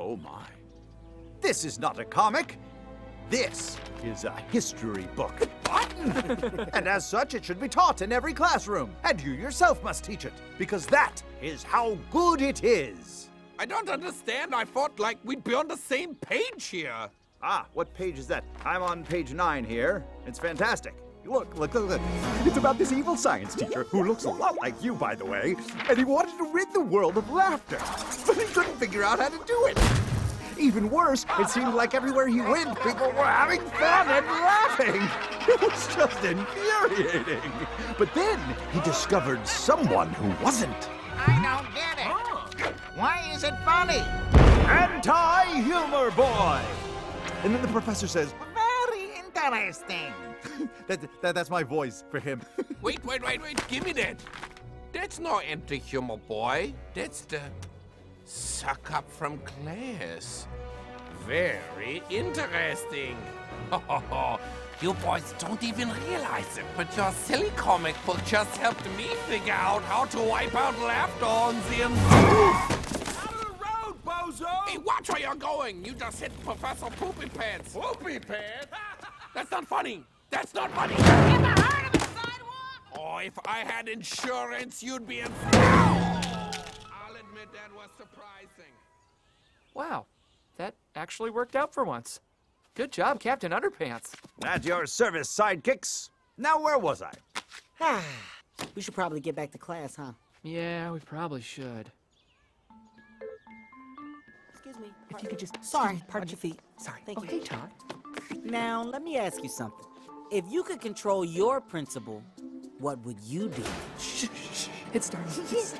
Oh my. This is not a comic. This is a history book. What? And as such, it should be taught in every classroom. And you yourself must teach it, because that is how good it is. I don't understand. I thought like we'd be on the same page here. Ah, what page is that? I'm on page 9 here. It's fantastic. Look. It's about this evil science teacher who looks a lot like you, by the way, and he wanted to rid the world of laughter, but he couldn't figure out how to do it. Even worse, it seemed like everywhere he went, people were having fun and laughing. It was just infuriating. But then he discovered someone who wasn't. I don't get it. Why is it funny? Anti-humor boy. And then the professor says, very interesting. That's my voice for him. Wait. Give me that. That's no anti-humor boy. That's the suck up from class. Very interesting. You boys don't even realize it, but your silly comic book just helped me figure out how to wipe out laughter on the road, bozo! Hey, watch where you're going. You just hit Professor Poopy Pants. Poopy Pants? That's not funny. That's not funny. In the heart of the sidewalk. Oh, if I had insurance, you'd be in. That was surprising. Wow, that actually worked out for once. Good job, Captain Underpants. At your service, sidekicks. Now, where was I? Ah, we should probably get back to class, huh? Yeah, we probably should. Excuse me. If you could just... Sorry, pardon your feet. Sorry. Thank you. Okay, Todd. Now, let me ask you something. If you could control your principal, what would you do? Shh, shh, it's starting. It's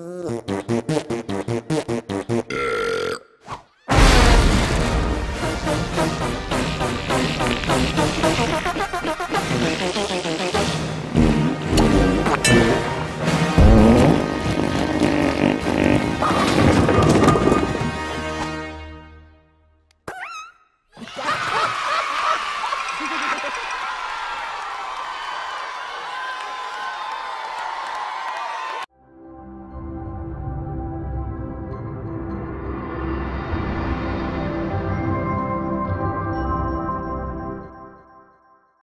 starting.